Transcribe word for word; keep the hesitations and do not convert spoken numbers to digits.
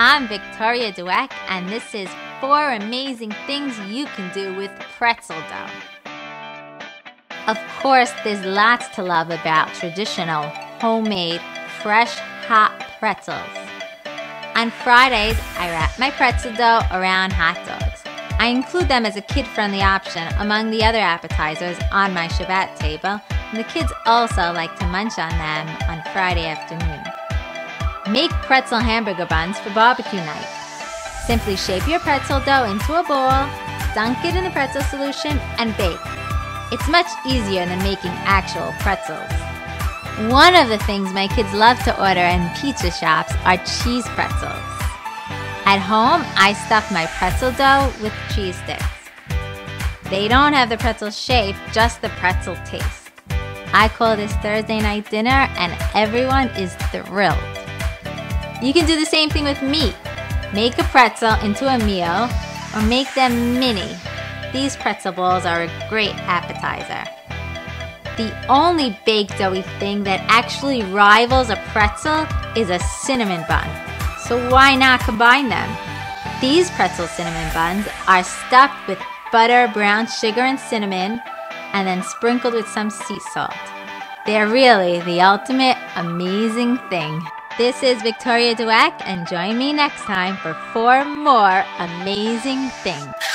I'm Victoria Dweck, and this is four amazing things you can do with pretzel dough. Of course, there's lots to love about traditional, homemade, fresh, hot pretzels. On Fridays, I wrap my pretzel dough around hot dogs. I include them as a kid-friendly option among the other appetizers on my Shabbat table, and the kids also like to munch on them on Friday afternoon. Make pretzel hamburger buns for barbecue night. Simply shape your pretzel dough into a bowl, dunk it in the pretzel solution, and bake. It's much easier than making actual pretzels. One of the things my kids love to order in pizza shops are cheese pretzels. At home, I stuff my pretzel dough with cheese sticks. They don't have the pretzel shape, just the pretzel taste. I call this Thursday night dinner, and everyone is thrilled. You can do the same thing with meat. Make a pretzel into a meal or make them mini. These pretzel balls are a great appetizer. The only baked doughy thing that actually rivals a pretzel is a cinnamon bun. So why not combine them? These pretzel cinnamon buns are stuffed with butter, brown sugar, and cinnamon, and then sprinkled with some sea salt. They're really the ultimate amazing thing. This is Victoria Dweck, and join me next time for four more amazing things.